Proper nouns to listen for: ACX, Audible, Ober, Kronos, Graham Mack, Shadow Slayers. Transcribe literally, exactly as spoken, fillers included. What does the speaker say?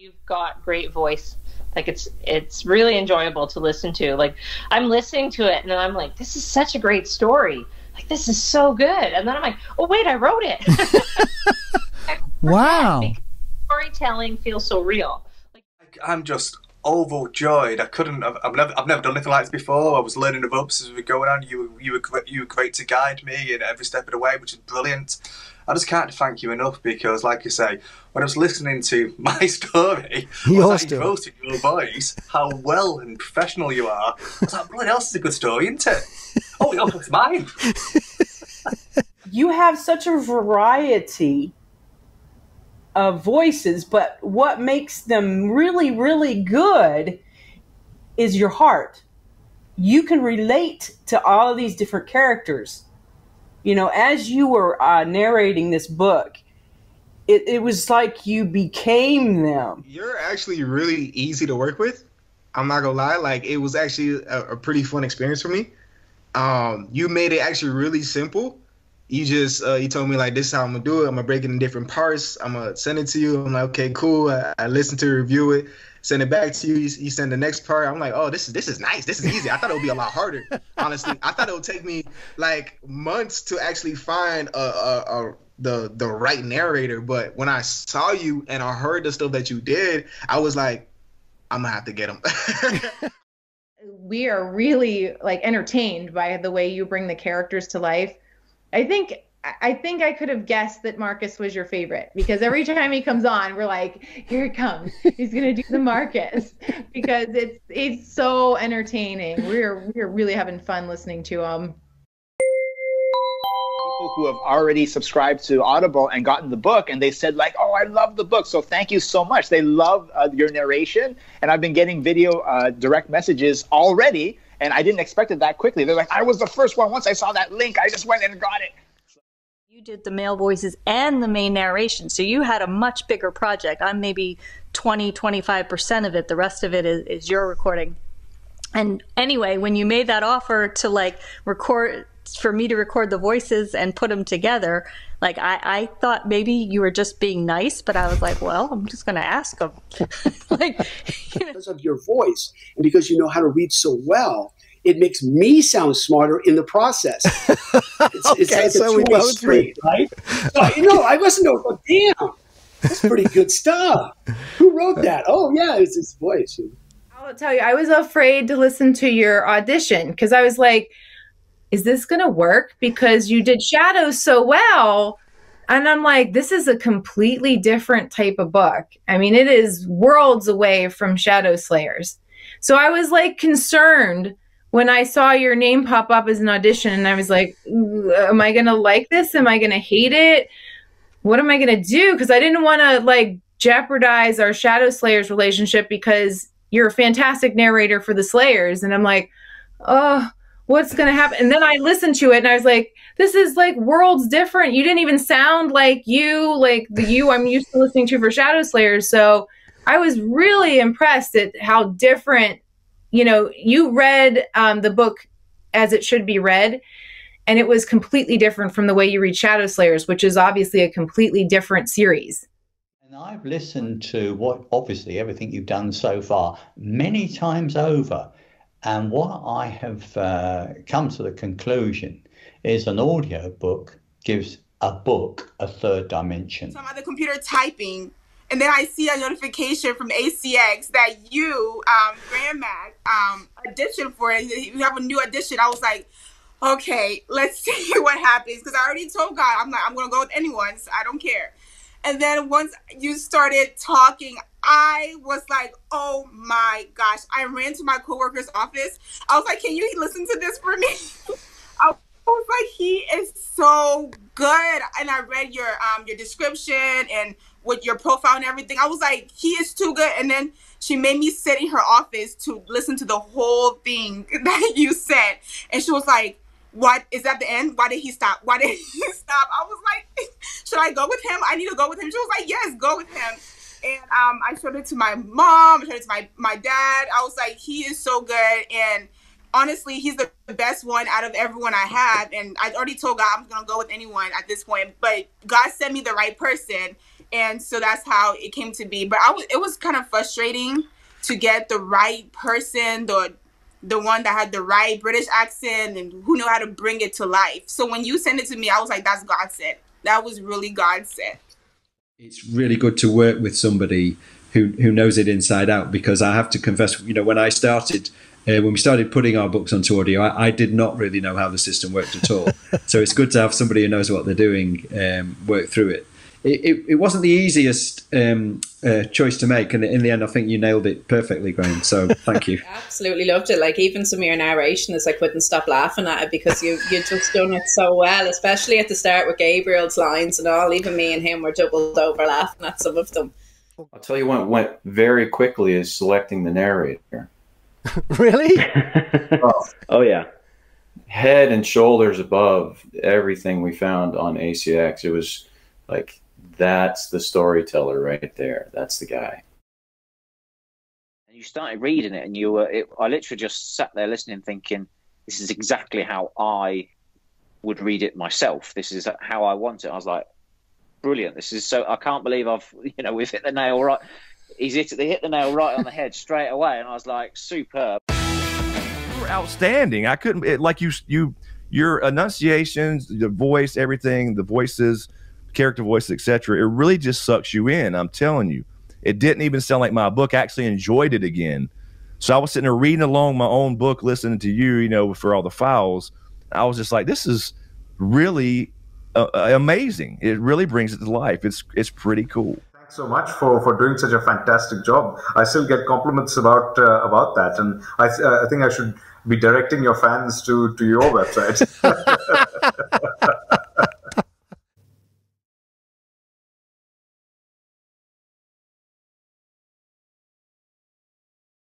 you've got great voice. Like it's it's really enjoyable to listen to. Like I'm listening to it and then I'm like, this is such a great story. Like this is so good. And then I'm like, oh wait, I wrote it. Wow. Storytelling feels so real. Like I'm just overjoyed. I couldn't. I've, I've never. I've never done anything like this before. I was learning the ropes as we were going on. You, you were, you were great to guide me in every step of the way, which is brilliant. I just can't thank you enough because, like you say, when I was listening to my story, you wrote in your voice how well and professional you are. I was like, bloody hell, this is a good story, isn't it? Oh, no, it's mine. You have such a variety of voices, but what makes them really, really good is your heart. You can relate to all of these different characters. You know, as you were uh, narrating this book, it, it was like you became them. You're actually really easy to work with. I'm not gonna lie. Like, it was actually a, a pretty fun experience for me. Um, you made it actually really simple. You just, uh, you told me, like, this is how I'm gonna do it. I'm gonna break it in different parts. I'm gonna send it to you. I'm like, okay, cool. I, I listened to it, review it, send it back to you. you. You send the next part. I'm like, oh, this is this is nice. This is easy. I thought it would be a lot harder, honestly. I thought it would take me like months to actually find a, a, a the the right narrator. But when I saw you and I heard the stuff that you did, I was like, I'm gonna have to get him. We are really like entertained by the way you bring the characters to life. I think I think I could have guessed that Marcus was your favorite because every time he comes on, we're like, here it comes. He's gonna do the Marcus because it's it's so entertaining. We're we're really having fun listening to him. People who have already subscribed to Audible and gotten the book and they said like, oh, I love the book, so thank you so much. They love uh, your narration, and I've been getting video uh, direct messages already. And I didn't expect it that quickly. They're like, I was the first one. Once I saw that link, I just went and got it. You did the male voices and the main narration. So you had a much bigger project. I'm maybe twenty, twenty-five percent of it. The rest of it is, is your recording. And anyway, when you made that offer to like record, for me to record the voices and put them together, like I, I thought maybe you were just being nice, but I was like, well, I'm just going to ask them. Like, you know. Because of your voice and because you know how to read so well, it makes me sound smarter in the process. It's, okay, it's like so a two-way street, right? So, you know, I wasn't going, oh, damn, that's pretty good stuff. Who wrote that? Oh, yeah, it's his voice. I'll tell you, I was afraid to listen to your audition because I was like, is this going to work? Because you did Shadow so well. And I'm like, this is a completely different type of book. I mean, it is worlds away from Shadow Slayers. So I was like concerned when I saw your name pop up as an audition and I was like, am I going to like this? Am I going to hate it? What am I going to do? Because I didn't want to like jeopardize our Shadow Slayers relationship because you're a fantastic narrator for the Slayers. And I'm like, oh, what's going to happen? And then I listened to it and I was like, this is like worlds different. You didn't even sound like you, like the you I'm used to listening to for Shadow Slayers. So I was really impressed at how different, you know, you read um, the book as it should be read. And it was completely different from the way you read Shadow Slayers, which is obviously a completely different series. And I've listened to what obviously everything you've done so far many times over. And what I have uh, come to the conclusion is an audio book gives a book a third dimension. So I'm at the computer typing, and then I see a notification from A C X that you, um, Graham Mack, um, auditioned for it. You have a new audition. I was like, okay, let's see what happens. Because I already told God, I'm like, I'm going to go with anyone. So I don't care. And then once you started talking, I was like, oh my gosh. I ran to my coworker's office. I was like, can you listen to this for me? I was like, he is so good. And I read your um your description and with your profile and everything. I was like, he is too good. And then she made me sit in her office to listen to the whole thing that you said. And she was like, what is that the end? Why did he stop? Why did he stop? I was like, should I go with him? I need to go with him. She was like, yes, go with him. And um, I showed it to my mom, I showed it to my, my dad. I was like, he is so good. And honestly, he's the best one out of everyone I have. And I already told God I'm going to go with anyone at this point. But God sent me the right person. And so that's how it came to be. But I w- it was kind of frustrating to get the right person, the the one that had the right British accent and who knew how to bring it to life. So when you sent it to me, I was like, that's God sent. That was really God sent. It's really good to work with somebody who, who knows it inside out, because I have to confess, you know, when I started, uh, when we started putting our books onto audio, I, I did not really know how the system worked at all. So it's good to have somebody who knows what they're doing um, work through it. It, it, it wasn't the easiest um, uh, choice to make, and in the end, I think you nailed it perfectly, Graham. So thank you. I absolutely loved it. Like, even some of your narration, is I couldn't stop laughing at it, because you you just done it so well, especially at the start with Gabriel's lines and all. Even me and him were doubled over laughing at some of them. I'll tell you what went very quickly is selecting the narrator. Really? oh, oh yeah. Head and shoulders above everything we found on A C X. It was like, that's the storyteller right there. That's the guy. And you started reading it, and you were, it, I literally just sat there listening, thinking, this is exactly how I would read it myself. This is how I want it. I was like, brilliant. This is so, I can't believe I've, you know, we've hit the nail right. He's hit, they hit the nail right on the head straight away. And I was like, superb. You were outstanding. I couldn't, it, like you, you, your enunciations, the voice, everything, the voices, character voice, et cetera. It really just sucks you in. I'm telling you, it didn't even sound like my book. I actually enjoyed it again. So I was sitting there reading along my own book, listening to you, you know, for all the files. I was just like, this is really uh, amazing. It really brings it to life. It's it's pretty cool. Thanks so much for for doing such a fantastic job. I still get compliments about uh, about that, and I th I think I should be directing your fans to to your website.